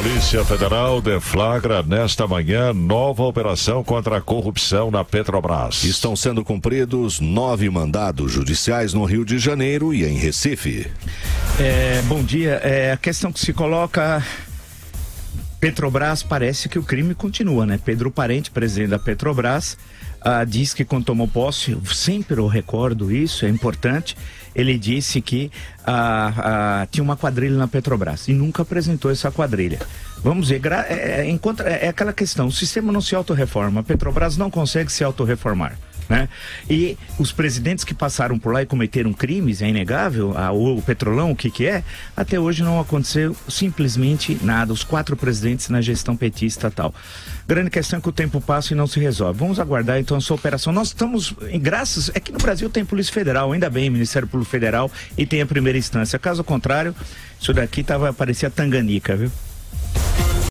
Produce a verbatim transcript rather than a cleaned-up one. Polícia Federal deflagra nesta manhã nova operação contra a corrupção na Petrobras. Estão sendo cumpridos nove mandados judiciais no Rio de Janeiro e em Recife. É, bom dia. É, a questão que se coloca... Petrobras, parece que o crime continua, né? Pedro Parente, presidente da Petrobras, ah, diz que quando tomou posse, sempre eu recordo isso, é importante, ele disse que ah, ah, tinha uma quadrilha na Petrobras e nunca apresentou essa quadrilha. Vamos ver, é, é, encontra, é aquela questão, o sistema não se autorreforma, a Petrobras não consegue se autorreformar. Né? E os presidentes que passaram por lá e cometeram crimes, é inegável, a, o Petrolão, o que que é, até hoje não aconteceu simplesmente nada, os quatro presidentes na gestão petista tal. Grande questão é que o tempo passa e não se resolve. Vamos aguardar então essa operação. Nós estamos, graças, é que no Brasil tem Polícia Federal, ainda bem, Ministério Público Federal, e tem a primeira instância. Caso contrário, isso daqui tava, parecia Tanganica, viu?